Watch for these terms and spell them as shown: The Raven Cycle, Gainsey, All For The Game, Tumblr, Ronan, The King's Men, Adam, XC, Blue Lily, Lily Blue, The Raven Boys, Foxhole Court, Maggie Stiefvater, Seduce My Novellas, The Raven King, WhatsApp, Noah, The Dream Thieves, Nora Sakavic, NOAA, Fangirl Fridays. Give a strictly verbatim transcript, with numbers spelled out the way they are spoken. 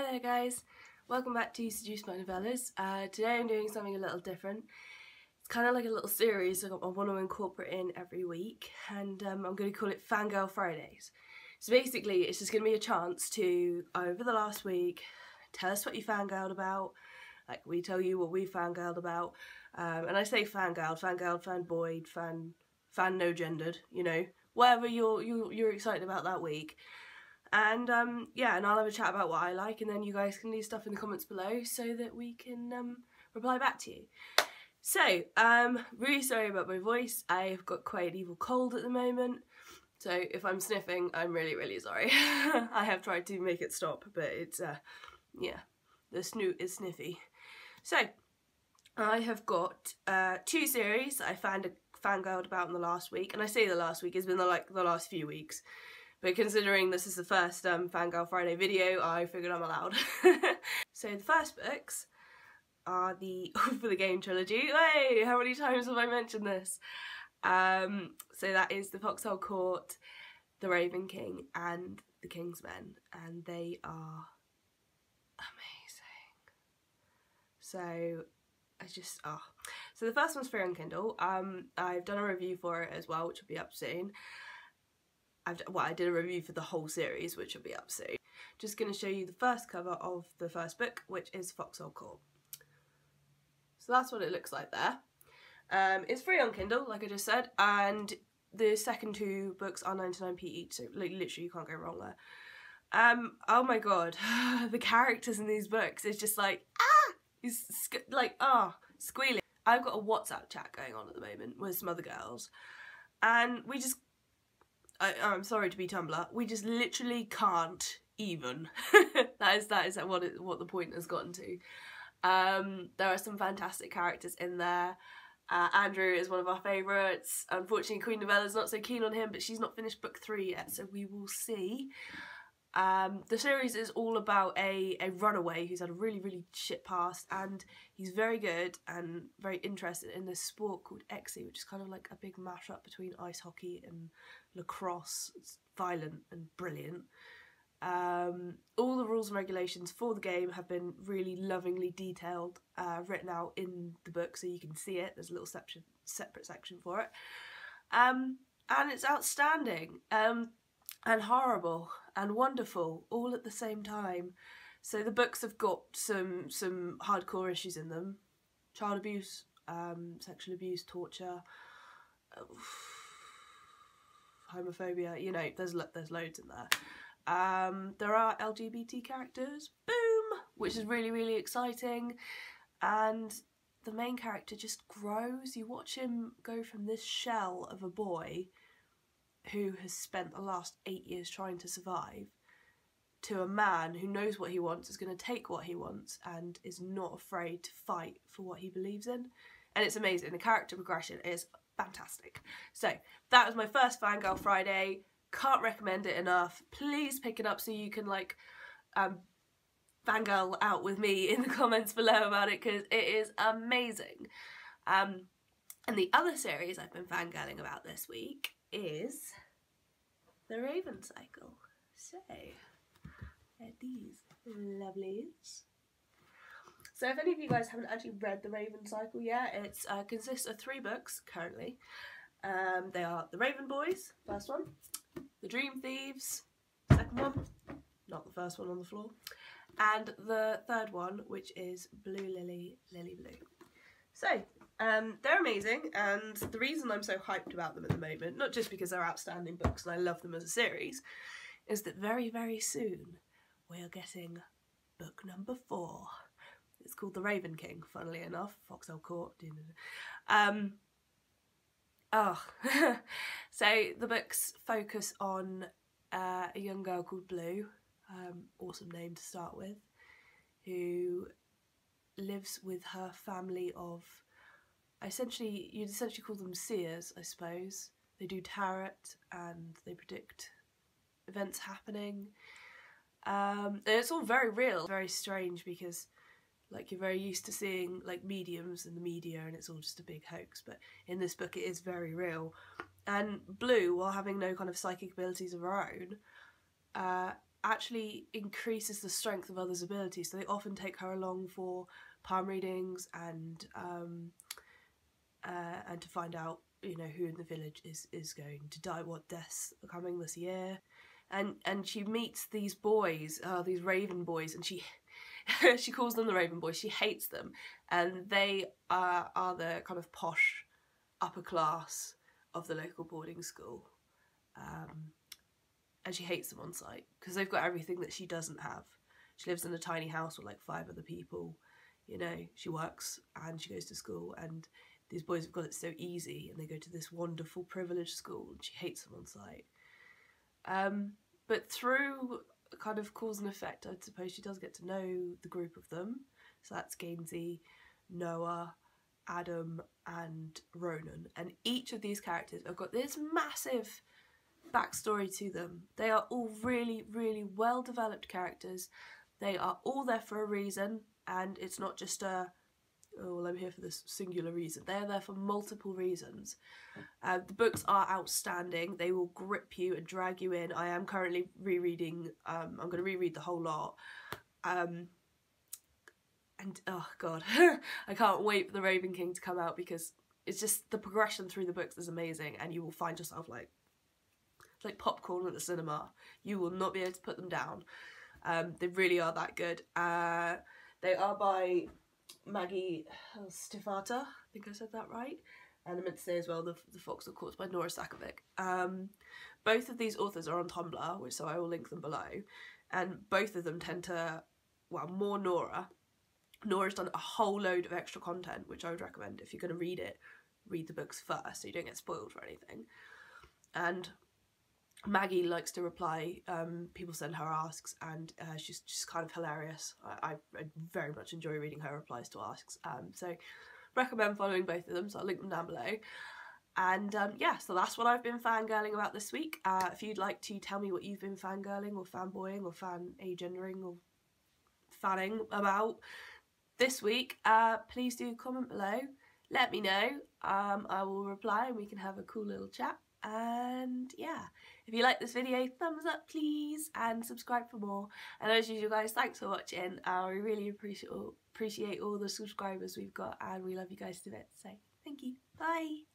Hi there guys, welcome back to Seduce My Novellas. Uh, today I'm doing something a little different. It's kind of like a little series I want to incorporate in every week, and um, I'm going to call it Fangirl Fridays. So basically it's just going to be a chance to, over the last week, tell us what you fangirled about, like we tell you what we fangirled about, um, and I say fangirled, fangirled, fanboyed, fan, fan no gendered, you know, whatever you're, you're, you're excited about that week. And um, yeah, and I'll have a chat about what I like, and then you guys can leave stuff in the comments below so that we can um, reply back to you. So, um, really sorry about my voice. I've got quite an evil cold at the moment, so if I'm sniffing, I'm really, really sorry. I have tried to make it stop, but it's, uh, yeah, the snoot is sniffy. So, I have got uh, two series I fangirled fangirled about in the last week, and I say the last week, it's been the, like the last few weeks. But considering this is the first um, Fangirl Friday video, I figured I'm allowed. So the first books are the All for the Game trilogy. Hey, how many times have I mentioned this? Um, so that is The Foxhole Court, The Raven King, and The King's Men, and they are amazing. So I just ah. Oh. So the first one's free on Kindle. Um, I've done a review for it as well, which will be up soon. I've, well, I did a review for the whole series, which will be up soon. Just going to show you the first cover of the first book, which is Foxhole Court. So that's what it looks like there. Um, it's free on Kindle, like I just said, and the second two books are ninety-nine p each, so like, literally you can't go wrong there. Um, oh my god, the characters in these books, it's just like, ah! It's like, ah, oh, squealing. I've got a WhatsApp chat going on at the moment with some other girls, and we just... I, I'm sorry to be Tumblr, we just literally can't even. That is that is what it, what the point has gotten to. Um, there are some fantastic characters in there. Uh, Andrew is one of our favourites. Unfortunately, Queen Novella's not so keen on him, but she's not finished book three yet, so we will see. Um, the series is all about a, a runaway who's had a really, really shit past, and he's very good and very interested in this sport called X C, which is kind of like a big mashup between ice hockey and lacrosse. It's violent and brilliant. Um, all the rules and regulations for the game have been really lovingly detailed, uh, written out in the book so you can see it. There's a little section, separate section for it. Um, and it's outstanding. Um, and horrible and wonderful all at the same time. So the books have got some some hardcore issues in them: child abuse, um, sexual abuse, torture, uh, homophobia. You know, there's there's loads in there. Um, there are L G B T characters, boom, which is really really exciting, and the main character just grows. You watch him go from this shell of a boy who has spent the last eight years trying to survive to a man who knows what he wants, is going to take what he wants, and is not afraid to fight for what he believes in. And it's amazing. The character progression is fantastic. So that was my first Fangirl Friday. Can't recommend it enough. Please pick it up so you can like um, fangirl out with me in the comments below about it, because it is amazing. Um, and the other series I've been fangirling about this week is The Raven Cycle. So they're these lovelies. So if any of you guys haven't actually read The Raven Cycle yet, it uh, consists of three books currently. Um, they are The Raven Boys, first one, The Dream Thieves, second one, not the first one on the floor, and the third one, which is Blue Lily, Lily Blue. So Um, they're amazing, and the reason I'm so hyped about them at the moment, not just because they're outstanding books and I love them as a series, is that very, very soon we're getting book number four. It's called The Raven King, funnily enough, Foxhole Court. Um, oh. So the books focus on uh, a young girl called Blue, um, awesome name to start with, who lives with her family of... Essentially, you'd essentially call them seers, I suppose. They do tarot and they predict events happening. Um, and it's all very real, very strange, because like you're very used to seeing like mediums in the media and it's all just a big hoax, but in this book it is very real. And Blue, while having no kind of psychic abilities of her own, uh, actually increases the strength of others' abilities. So they often take her along for palm readings and um, uh, and to find out, you know, who in the village is is going to die, what deaths are coming this year, and and she meets these boys, uh, these Raven Boys, and she she calls them the Raven Boys. She hates them, and they are, are the kind of posh upper class of the local boarding school. Um, and she hates them on sight because they've got everything that she doesn't have. She lives in a tiny house with like five other people, you know, she works and she goes to school, and these boys have got it so easy, and they go to this wonderful privileged school, and she hates them on sight. Um, but through kind of cause and effect, I suppose, she does get to know the group of them. So that's Gainsey, Noah, Adam and Ronan, and each of these characters have got this massive backstory to them. They are all really, really well developed characters. They are all there for a reason, and it's not just a, oh well, I'm here for this singular reason. They are there for multiple reasons. Uh, the books are outstanding. They will grip you and drag you in. I am currently rereading, um, I'm going to reread the whole lot. Um, and oh god, I can't wait for The Raven King to come out, because it's just the progression through the books is amazing, and you will find yourself like like popcorn at the cinema. You will not be able to put them down. Um, they really are that good. Uh, they are by Maggie Stiefvater, I think I said that right, and I meant to say as well the, the Foxhole Court by Nora Sakavic. Um, both of these authors are on Tumblr, which so I will link them below, and both of them tend to, well, more Nora. Nora's done a whole load of extra content, which I would recommend if you're going to read it, read the books first so you don't get spoiled for anything. And Maggie likes to reply, um, people send her asks, and uh, she's just kind of hilarious. I, I, I very much enjoy reading her replies to asks, um, so recommend following both of them, so I'll link them down below. And um, yeah, so that's what I've been fangirling about this week. Uh, if you'd like to tell me what you've been fangirling or fanboying or fan-agendering or fanning about this week, uh, please do comment below, let me know, um, I will reply and we can have a cool little chat. And yeah, if you like this video, thumbs up please, and subscribe for more. And as usual guys, thanks for watching. I really appreciate all, appreciate all the subscribers we've got, and we love you guys to bits. So thank you, bye.